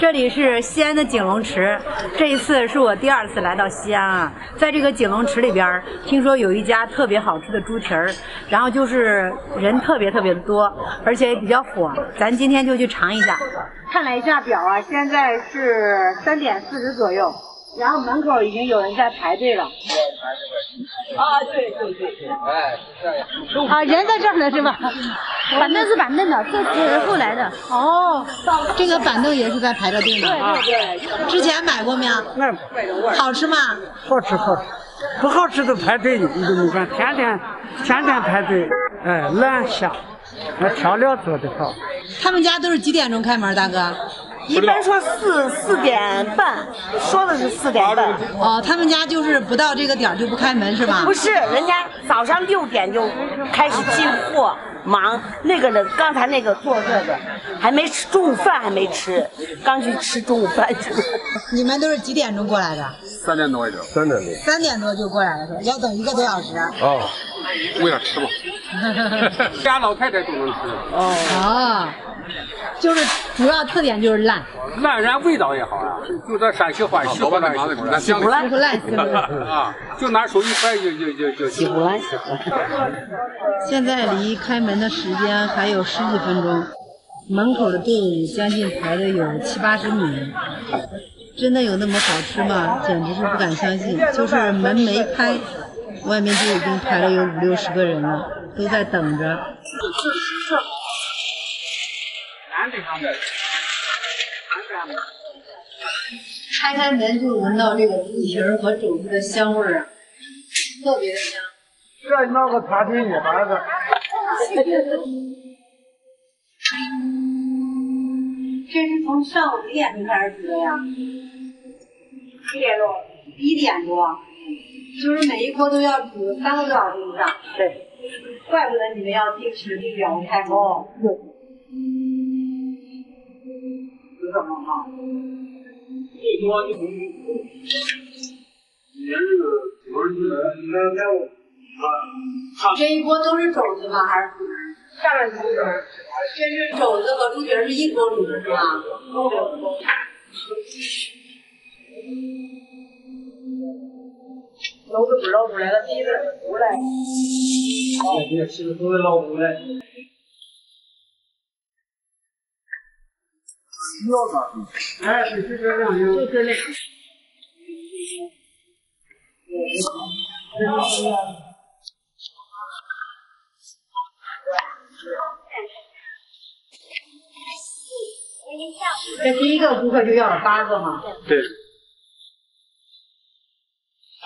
这里是西安的景龙池，这一次是我第二次来到西安啊。在这个景龙池里边，听说有一家特别好吃的猪蹄儿，然后就是人特别多，而且也比较火。咱今天就去尝一下。看了一下表啊，现在是3:40左右，然后门口已经有人在排队了。啊，对，哎，这样。啊，人在这儿呢是吧？板凳是板凳的，这是后来的。哦，这个板凳也是在排着队呢。对。之前买过没有？买过。好吃吗？好吃。不好吃都排队，你都没管，天天排队，哎，乱想。那调料做的好。他们家都是几点钟开门，大哥？一般说4点半，说的是4点半。哦，他们家就是不到这个点就不开门是吧？不是，人家早上6点就开始进货，忙。那个人刚才那个做这个还没吃中午饭，还没吃，刚去吃中午饭去了。你们都是几点钟过来的？3点多一点。3点多就过来了，要等1个多小时。哦，为了吃吧。家老太太都能吃。哦。就是主要特点就是烂，人味道也好啊，就这陕西话西湖烂，西湖烂，啊，就拿手一掰就西湖烂。现在离开门的时间还有10几分钟，门口的队伍将近排的有7、80米。真的有那么好吃吗？简直是不敢相信。就是门没开，外面就已经排了有50-60个人了，都在等着。开开门就闻到这个猪蹄儿和肘子的香味儿啊，特别的香。这闹个茶厅女孩子。这是从上午几点钟开始煮的呀？1点多。1点多，就是每一锅都要煮3个多小时以上。对，怪不得你们要定时定点开工。对。这一锅都是肘子吗？还是上面是猪蹄儿？这是肘子和猪蹄儿是一锅煮的是吧？老子不老出来了，第一次出来。哦，对，是不是都是老出来？哎，是这样，这。这第一个顾客就要了8个嘛？对。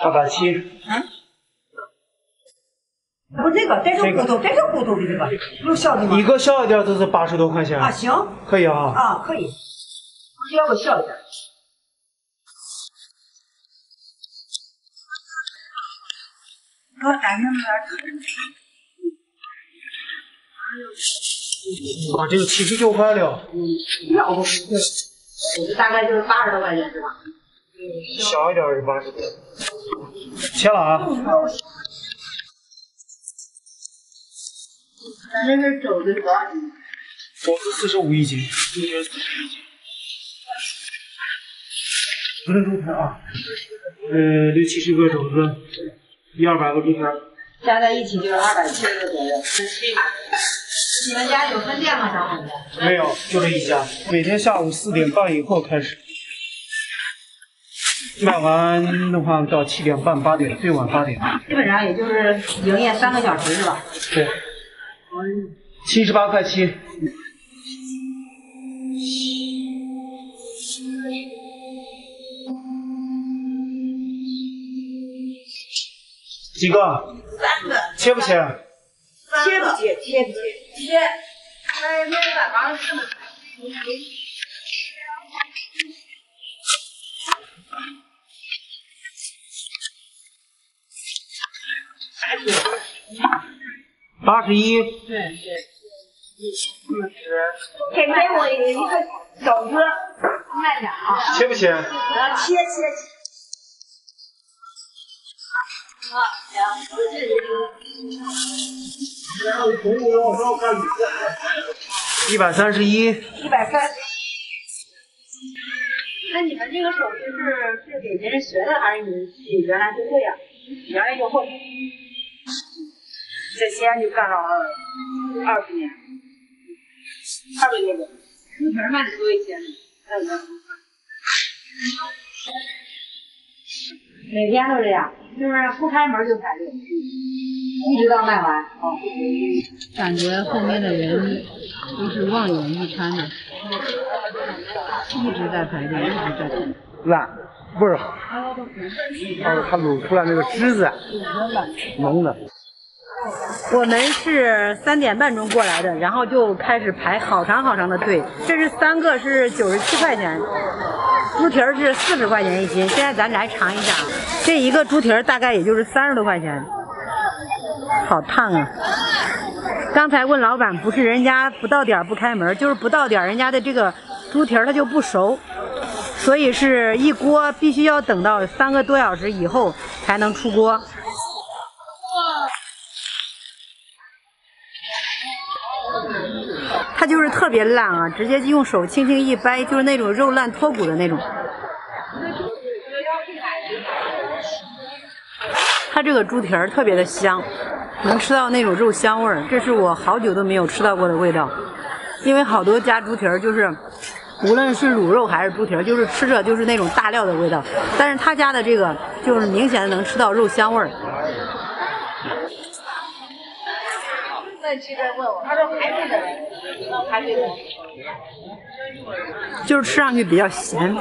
870。嗯。不，那个，这是骨头的这个，有小的吗？一个小一点都是80多块钱。啊，行。可以啊。啊，可以。要不笑一下。我感觉有点啊，这个79块了。嗯，要不是。大概就是80多块钱是吧？小一点是80。切了啊。咱这是肘子多少斤？肘子45一斤，猪蹄40一斤。不能猪蹄啊，60-70个肘子，100-200个猪蹄，加在一起就是270个左右。你们家有分店吗？小伙子？没有，就这一家。每天下午4点半以后开始，卖完的话到7点半8点，最晚8点。基本上也就是营业3个小时是吧？对。78.7块。几个？3个。切不切？切不切？切。哎，684。81。对。给我一个肘子，慢点啊。切不切？啊，切。131。那你们这个手势是给别人学的，还是你们自己原来就会呀？原来就会。在西安就干了20年，200多人，可是卖的多一些，卖的多。每天都这样，就是不开门就排队，一直到卖完。哦，感觉后面的人都是望眼欲穿的。 一直在排队，一直在排队。烂，味儿好。它卤出来那个汁子，浓的。我们是3点半钟过来的，然后就开始排好长好长的队。这是3个是97块钱，猪蹄儿是40块钱一斤。现在咱来尝一下，这一个猪蹄儿大概也就是30多块钱，好烫啊！ 刚才问老板，不是人家不到点不开门，就是不到点人家的这个猪蹄儿它就不熟，所以是一锅必须要等到3个多小时以后才能出锅。它就是特别烂啊，直接用手轻轻一掰，就是那种肉烂脱骨的那种。它这个猪蹄儿特别的香。 能吃到那种肉香味儿，这是我好久都没有吃到过的味道。因为好多家猪蹄儿就是，无论是卤肉还是猪蹄儿，就是吃着就是那种大料的味道。但是他家的这个就是明显能吃到肉香味儿。再去再问我，他说排队的人，排队的人，就是吃上去比较咸。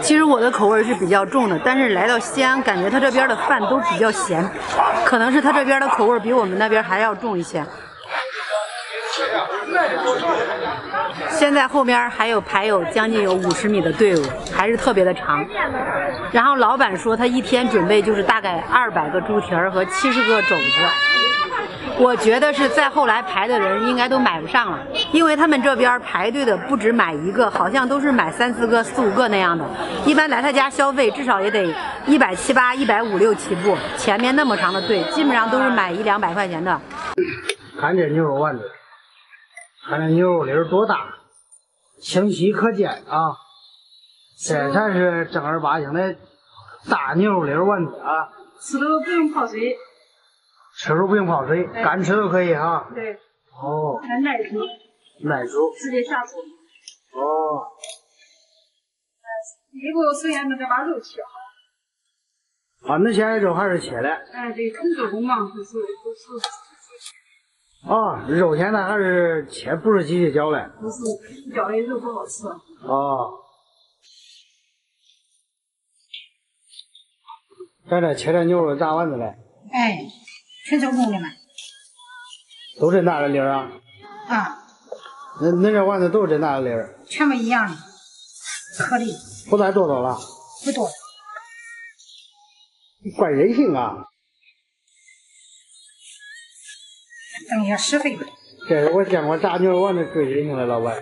其实我的口味是比较重的，但是来到西安，感觉他这边的饭都比较咸。 可能是他这边的口味比我们那边还要重一些。现在后边还有排有将近有50米的队伍，还是特别的长。然后老板说他一天准备就是大概200个猪蹄儿和70个肘子。我觉得是再后来排的人应该都买不上了，因为他们这边排队的不止买一个，好像都是买3、4个、4、5个那样的。一般来他家消费至少也得。 178、156起步，前面那么长的队，基本上都是买100、200块钱的。看这牛肉丸子，看这牛肉粒儿多大，清晰可见啊！这才是正儿八经的大牛肉粒丸子啊！吃的都不用泡水，吃都不用泡水，干吃都可以啊。对。哦。还耐煮。耐煮。直接下厨。哦。一个时间得把肉切好。 啊，那现在肉还是切的。哎，对，纯手工嘛，都是。啊，肉现在还是切，不是机器绞的。不是，绞的肉不好吃。啊。咱这切这牛肉大丸子嘞。哎，纯手工的嘛。都这大的粒儿啊？啊。那这丸子都是这大的粒儿？全部一样的，颗粒。不再多了？不多。 怪人性啊！等一下10分钟。这是我见过炸牛肉丸子最人性的老板。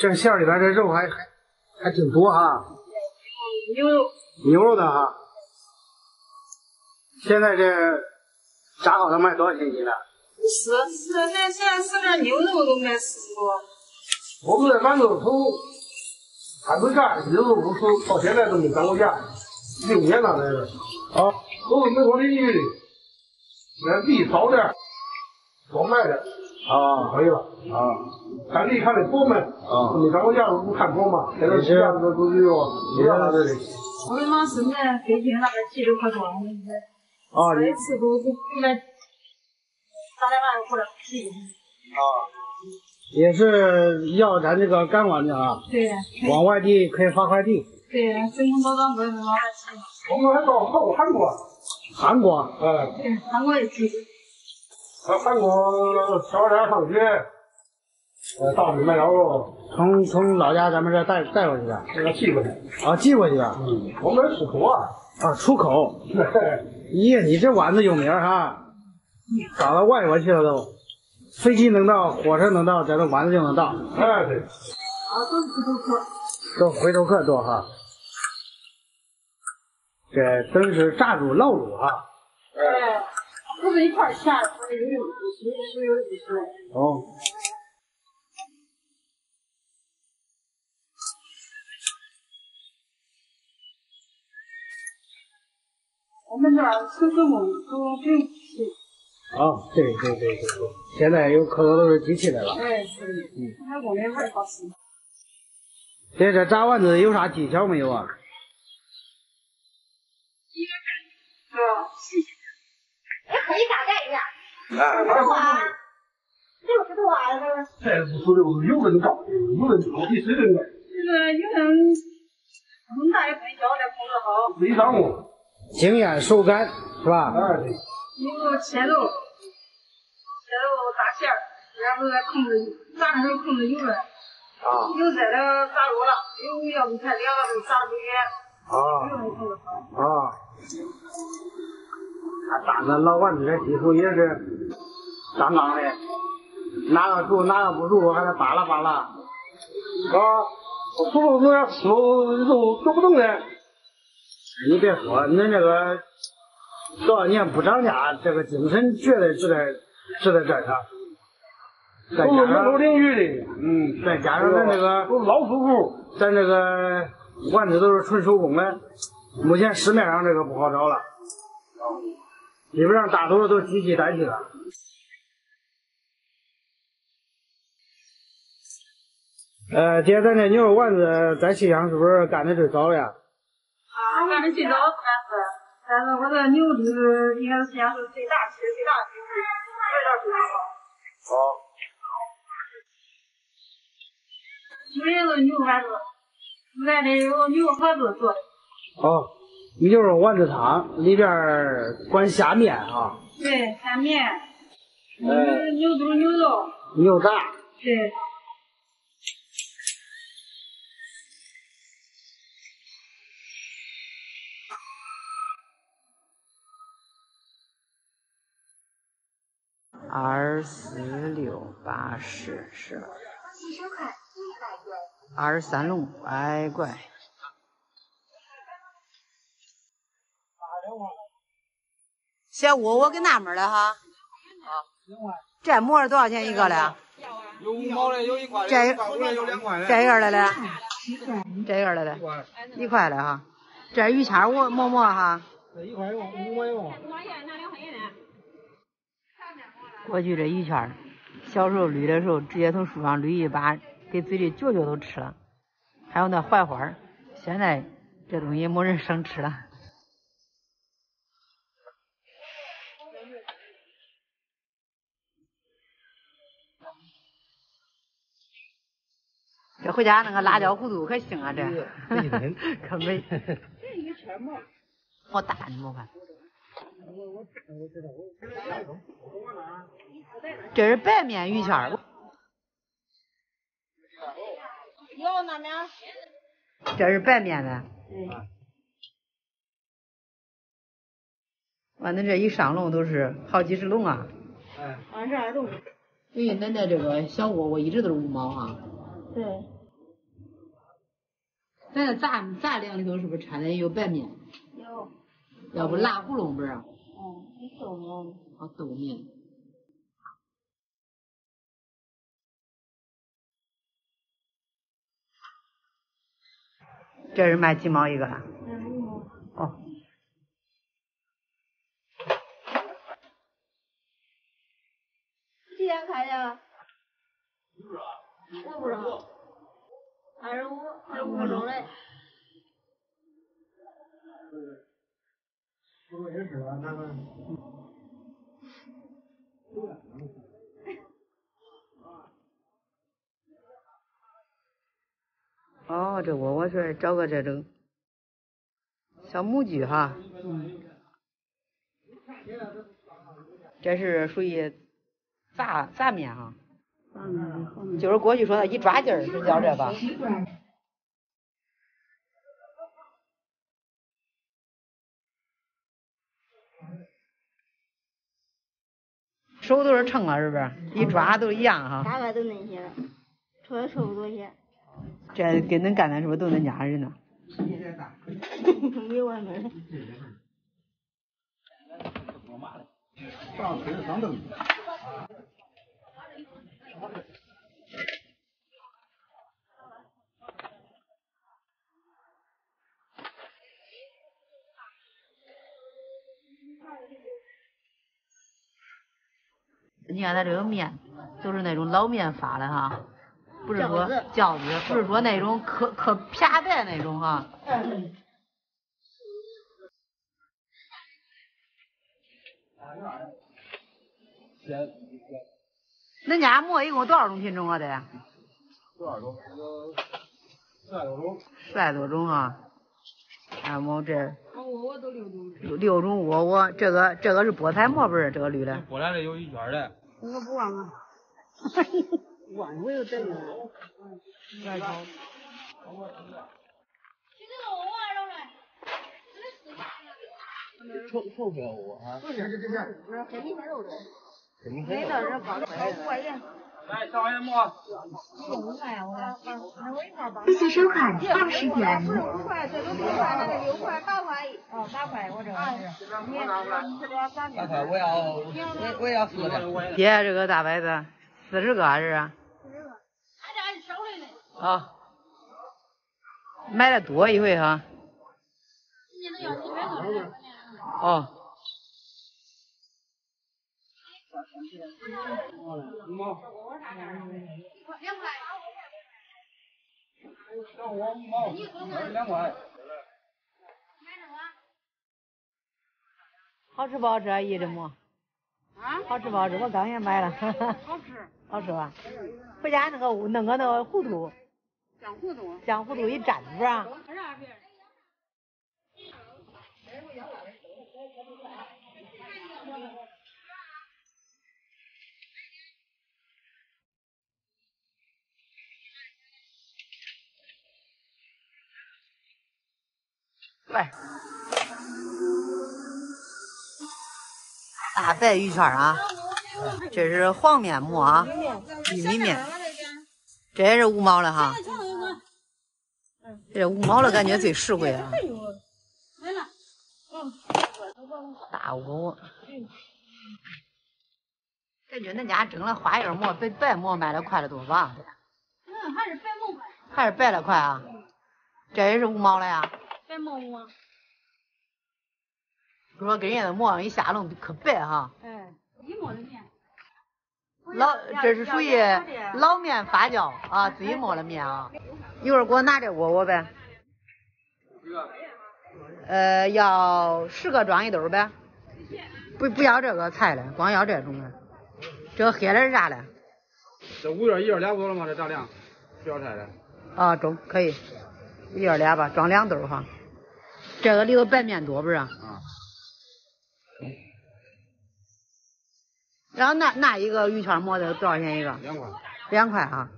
这馅里边这肉还挺多哈。牛肉的哈。现在这炸好了卖多少钱一斤呢？ 是，咱现在市面牛肉都卖40多。我们这馒头头摊子价，牛肉骨头到现在都没涨过价，6年了这是。啊，都是没我邻居的，俺地少点，少卖的。啊，可以了。啊，咱地看的多卖。啊，没涨过价，不看多嘛。现在这价子都只有200这里。我们往深圳、北京那边寄的可多，我们这。啊，每次都卖。 3、4万或者几。啊，也是要咱这个干管的啊。对。往外地可以发快递。对，真空包装不是往外寄。我们还到韩国。韩国？嗯。对，韩国也寄。到韩国小孩上学，到你们然后从老家咱们这带过去的，这个寄过去。啊，寄过去的。嗯，我们出口啊。啊，出口。咦，你这丸子有名哈。 搞到外国去了都，飞机能到，火车能到，咱这丸子就能到。哎，对。啊，都是回头客。都回头客多哈。这真是炸卤、烙卤哈。哎。不是一块下的，是有几十。哦。我们这儿吃这种都用机器。啊，对，现在有可多都是机器的了。对，是。那我们还好吃。对，这炸丸子有啥技巧没有啊？ 可以大概一下，60度啊，这是60度，有人高，有人高，你随便来。就是有人很大也很小的控制好。没掌握，经验手感是吧？对。你给我切肉打馅儿，然后再控制炸的时候控制油温。啊。油在了炸熟了，油要不太凉了就炸出去。啊。油控制好。啊。 打那老丸子这技术也是杠杠的，哪个熟哪个不熟，还得扒拉扒拉。啊，我熟不能熟肉熟不动的。你别说，恁这个多少年不涨价，这个精神绝对值得这啥。再加上老领域的，再加上咱这个老主妇，咱这个丸子都是纯手工的，目前市面上这个不好找了。 基本上大多数都机器代替了。姐，咱这牛肉丸子在西乡是不是干的最早呀？啊，干的最早但是我这牛就是应该是西乡是最大的味道最好。好。基本上都是牛丸子，俺这有牛盒子做的。好。 牛肉丸子汤里边管下面啊，对下面，牛肚、牛肉、牛杂，对。26、80、12，23路，哎乖。 小五，我给纳闷了哈，这馍多少钱一个嘞？有5毛的，有1块的，有2块的。这样的嘞？1块的哈。这于谦我馍馍哈。1块5毛1个。过去这于谦，小时候捋的时候，直接从树上捋一把，给嘴里嚼嚼都吃了。还有那槐花，现在这东西没人生吃了。 这回家那个辣椒糊涂可行啊，这可美。这一圈嘛，好大，你莫看。这是白面鱼圈。有那面。这是白面的。嗯。完，恁这一上笼都是好几十笼啊。哎。22笼。因为恁的这个小窝，我一直都是5毛哈。 对，咱这杂粮里头是不是掺的也有白面？有，要不辣糊弄不是？嗯，豆面。啊，豆面。这是卖几毛一个？5毛。哦。几点开的？ 我不知道，25分钟嘞。不也是啊，那个。哦，这我说找个这种小模具哈。嗯。这是属于杂面哈。 就是过去说的一抓劲儿，是叫这吧？手都是秤啊，是不是？一抓都一样哈。大概都那些，除了手多些。这跟恁干的是不是都恁家人呢？没完没了。上腿上蹬。 你看它这个面，就是那种老面发的哈，不是说饺子，不是说那种可啪带那种哈。嗯、恁家馍一共多少种品种啊？得？多少种？10多种。10多种啊！俺们这。 我都6种窝窝，这个是菠菜馍不是？这个绿的。菠菜的有一圈的。我不忘啊。忘我又得了。来一口。臭不要我啊！这黑米粉肉的。没到这包快点。来，小黑馍。一收款20元。5块，这都6块，那个6块，8块。哦，8块，我这个是。8块，我要4个。姐，这个大白菜40个还是？40个。俺家还收来呢。啊。买的多一回哈。今年能要100多。哦。 2块，2块，2块，好吃不好吃啊？姨这馍，啊，好吃不好吃？我刚也买了，好吃，好吃吧？回家弄个糊涂，酱糊涂一蘸是吧？ 来，大白鱼圈啊，这是黄面馍啊，玉米面，这也是5毛的哈，这5毛的感觉最实惠啊。大窝，感觉恁家蒸了花样馍比白馍卖的快得多吧？嗯，还是白馍快。还是白的快啊？这也是5毛的呀？ 白馍馍，我说跟人家的馍一下笼可白哈。哎，1亩的面。老，这是属于老面发酵啊，自己磨的面啊。一会儿给我拿这窝窝呗。要10个装一兜呗。不要这个菜的，光要这种的。这个黑的是啥的？这5月1、2、2了吗？这大量，需要菜的。啊，中可以。 1、2吧，装2兜哈。这个里头白面多不是？啊。然后那一个鱼圈馍的多少钱一个？2块。2块啊。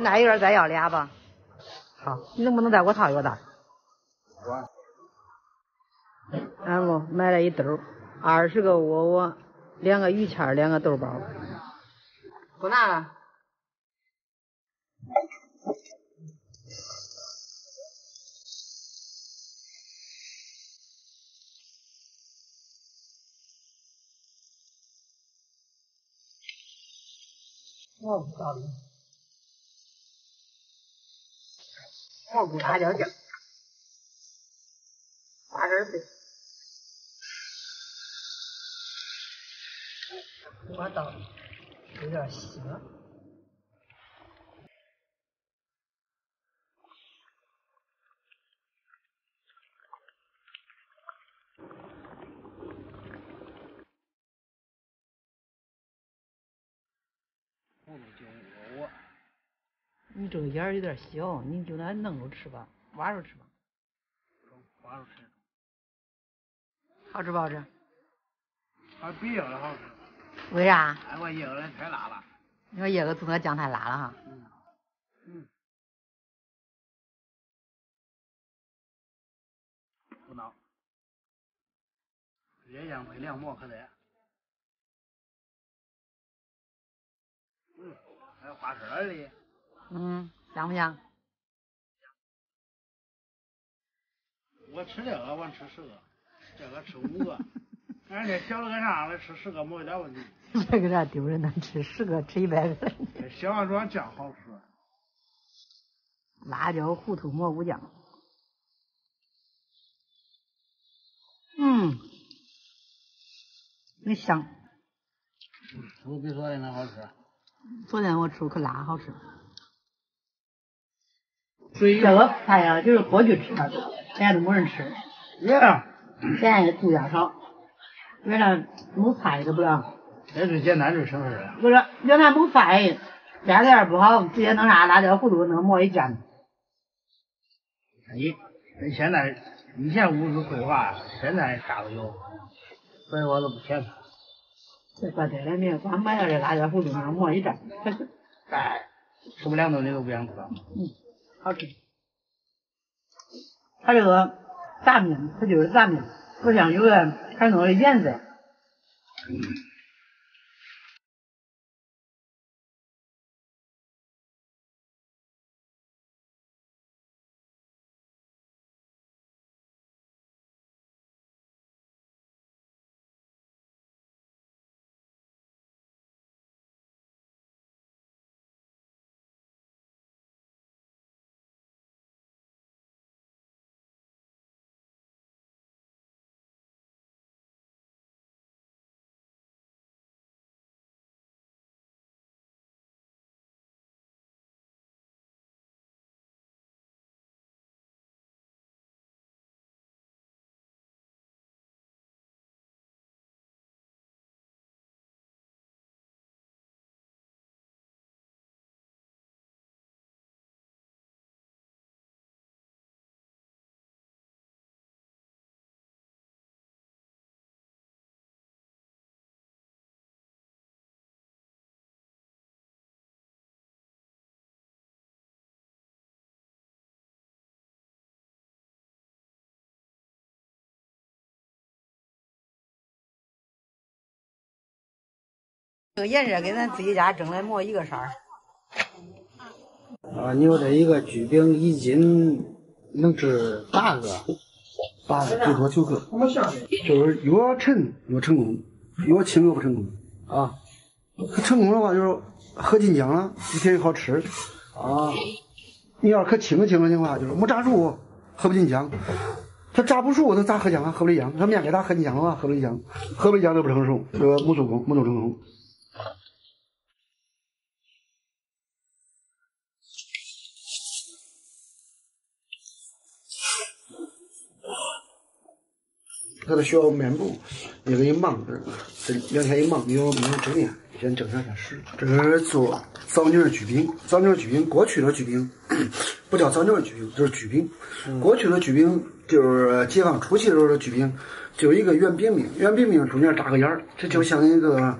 那一人再要俩吧。好，你能不能再给我套一个袋？我。然后买了1兜，20个窝窝，2个鱼圈，2个豆包。不拿了。 蘑菇烧饼，蘑菇辣椒酱，花生碎，我倒有点稀了。你这个眼儿有点小，你就那弄着吃吧，挖着吃吧。挖着吃。好吃不好吃？还比椰子好吃。为啥？哎，我椰子太辣了。你说椰子做那酱太辣了哈。嗯。嗯。不孬。这样没凉馍可得。 嗯，还有花生哩。嗯，香不香？我吃这个，我吃10个，这个吃5个。人家小了个啥了，吃10个没点问题。这个啥丢人能吃10个，吃100个。小王庄酱好吃。辣椒胡土蘑菇酱。嗯，那香。我比昨天那好吃。昨天我吃可辣，好吃。这个饭呀，就是过去吃的，现在都没人吃。现在住家少，原来没菜都不了。这最简单最省事儿。不是，原来没菜，家店不好，直接弄啥辣椒糊涂，弄馍一卷。哎，现在以前物质匮乏，现在啥都有，所以我都不嫌它。这怪对了，没有光买了这辣椒糊涂，弄馍一卷。哎，吃不两顿你都不想吃了。嗯，好吃。它这个炸面，它就是炸面，不像有的传统的颜色。这个颜色跟咱自己家蒸的馍一个色儿。啊，你说这一个焗饼1斤能吃8个，最多9个，就是越沉越成功，越轻越不成功啊。可成功的话就是喝进浆了，一天好吃啊。你要是可轻的话，就是没炸熟喝不进浆，它炸不熟它咋喝浆啊？喝不了浆，它面给它喝进浆的话，喝不了浆，喝不了浆都不成熟，这个没做成功。他的需要面部，你给你忙着，这2天一忙，没有整点，先整上点湿。这是做枣泥焗饼，枣泥焗饼过去的焗饼不叫枣泥焗饼，就是焗饼。过去的焗饼就是解放初期的时候的焗饼，就一个圆饼中间扎个眼儿，这就像一个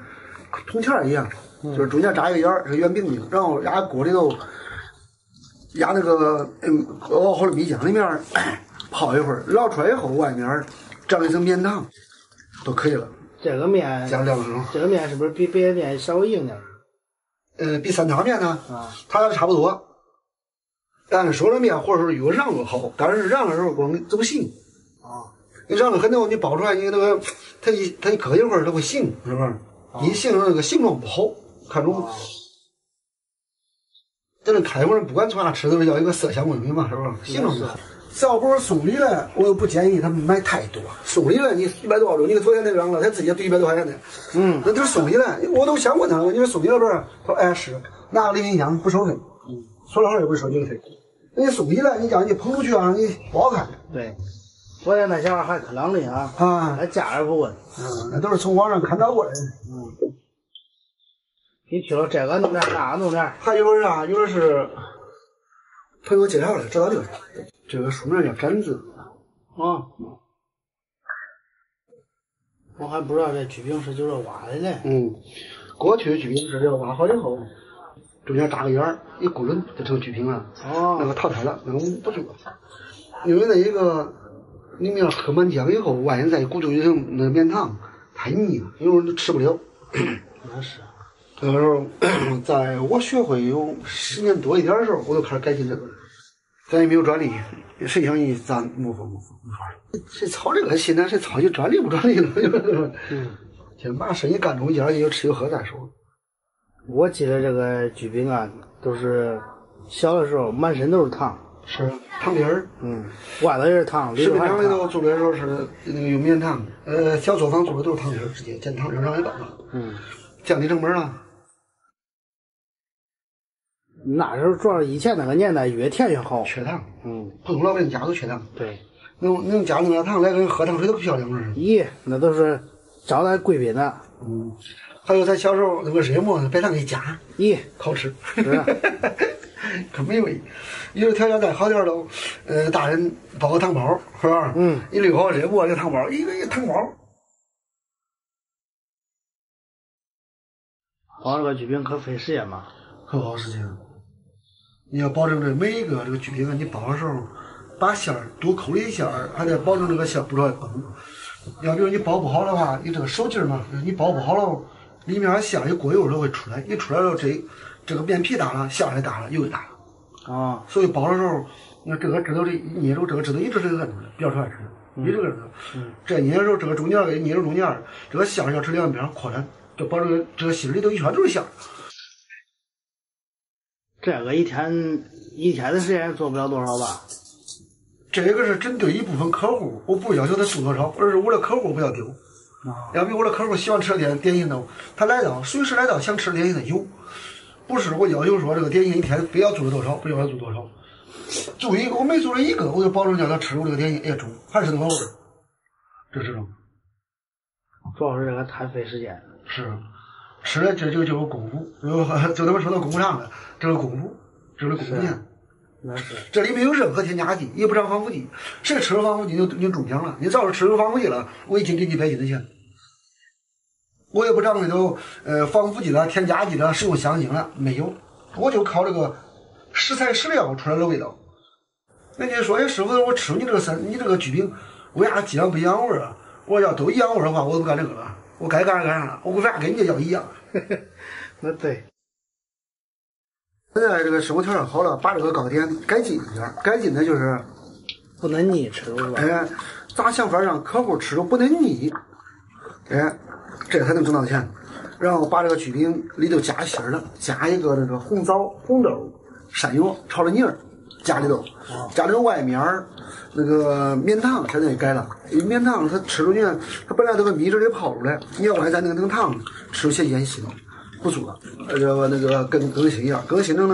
铜钱一样，就是中间扎一个眼儿，是圆饼饼，然后压锅里头，压那个熬好的米浆里面泡一会儿，捞出来以后外面。蘸一层面汤，都可以了。这个面加2分钟。这个面是不是比别的面稍微硬点？比3汤面呢，它差不多。但是熟了面或者说有瓤子好，但是瓤的时候光走腥啊。你瓤子很多，你包出来你那个，它一搁一会儿它会腥，是不是？你腥那个形状不好，看中。但是开封人不管从哪吃都是要一个色香味美嘛，是不是？形状不好。枣包送礼了，我又不建议他们买太多。送礼了，你100多，你昨天那张了，他自己都100多块钱的。嗯，那就是送礼了，我都想问他，你说送礼了不是？他说是，拿个礼品箱不收费。嗯，说了话也不收费。那你送礼了，你讲你捧出去啊，你不好看。对，昨天那小孩还可狼的啊，那家人不问。嗯，那都是从网上看到过来的。嗯，你去了这个弄点，那个弄点，还有人啊，有人是朋友介绍的，知道就是。这个书面叫粘字啊，我还不知道这焗饼是就是挖的嘞。嗯，过去的焗饼是挖好以后，中间扎个眼儿，一咕噜就成焗饼了。哦，那个淘汰了，那个不做，因为那一个里面喝满浆以后，万一再咕嘟一成那个面汤太腻了，有人都吃不了。那是。那时候，在我学会有10年多一点的时候，我就开始改进这个。咱也没有专利，谁想你咱没法。谁操这个心呢？谁操就专利不专利了？先把生意干中间，也有吃有喝再说。我记得这个举兵啊，都是小的时候满身都是糖，是糖皮儿，外头也是糖，食品厂里头做的时候是那个有面糖，小作坊做的都是糖皮儿，直接煎糖皮儿上来搞了，降低成本了。那时候主要以前那个年代越甜越好，缺糖，普通老百姓家都缺糖，对，能加那个糖来跟喝糖水都漂亮了，咦，那都是招待贵宾的，还有咱小时候那个热馍，白糖一夹，咦，好吃，是。可没有，你说条件再好点喽，大人包个糖包是吧？一溜好热馍，一个糖包，一个糖包。包这个举饼可费时间嘛，可不好时间。你要保证这每一个这个举饼，你包的时候，把馅儿多抠了一下，还得保证这个馅不要崩。要比如你包不好的话，你这个手劲嘛，你包不好了，里面馅儿有果油都会出来，一出来了这个面皮大了，馅儿也大了，油也大了啊。所以包的时候，那这个指头里捏住这个指头一直是摁住的，不要出来吃。你这个这捏的时候，这个中间给捏住中间，这个馅儿要吃两边扩展，就包这个心里头一圈都是馅儿。这个一天的时间做不了多少吧？这个是针对一部分客户，我不要求他做多少，而是我的客户不要丢。要比我的客户喜欢吃点心的，他随时来到想吃点心的有。不是我要求说这个点心一天不要做多少，不要做多少，做一个我每做了一个，我就保证叫他吃我这个点心也中，还是那个味儿，这是什么？主要是这个太费时间了。是，吃了这就是功夫，就他妈说到功夫上了，这是功夫，这是功夫面。那是。这里没有任何添加剂，也不上防腐剂，谁吃了防腐剂就中奖了。你照着吃了防腐剂了，我已经给你100斤的钱。我也不仗那种防腐剂了、添加剂了、食用香精了，没有，我就靠这个食材食料出来的味道。那你说，哎，师傅，我吃你这个举饼，为啥几样不一样味儿啊？我要都一样味儿的话，我都不干这个了，我该干啥了？我为啥跟你要一样？那对。现在这个生活条件好了，把这个糕点改进一点，改进的就是不能腻吃了。哎，咋想法让客户吃的不能腻？哎。这才能挣到钱，然后把这个曲饼里头加芯儿的，加一个这个红枣、红豆、山药炒了泥儿，加里头，加里头外面那个面糖现在也改了，面糖它吃出去，它本来这个米汁里泡出来，你要不然咱那个糖吃些烟熏，不足了，那个更新一样，更新成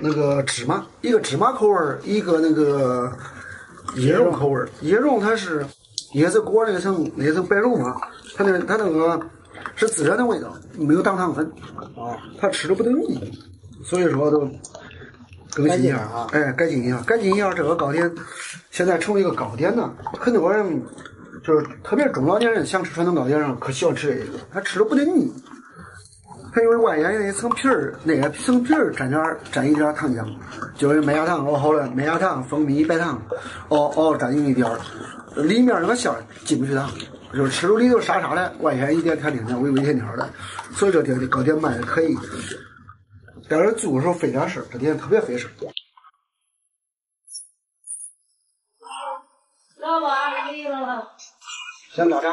那个芝麻，一个芝麻口味儿，一个那个椰蓉口味儿，椰蓉它是。也是裹了一层白肉嘛，它那个是自然的味道，没有当糖分啊，它吃的不能腻，所以说都更新一下啊，哎，改进一下这个糕点，现在成为一个糕点呢，很多人就是特别中老年人想吃传统糕点上可喜欢吃这个，他吃的不能腻，还有外沿那一层皮儿，那个层皮儿沾一点糖浆，就是麦芽糖熬好了，麦芽糖、蜂蜜、白糖熬沾一点。里面那个馅儿进不去的，就是吃出里头沙沙的，外面一点甜甜的，微甜甜的，所以这点糕点卖的可以。但是做的时候费点事儿，这点特别费事儿。老板，给你了。先聊着。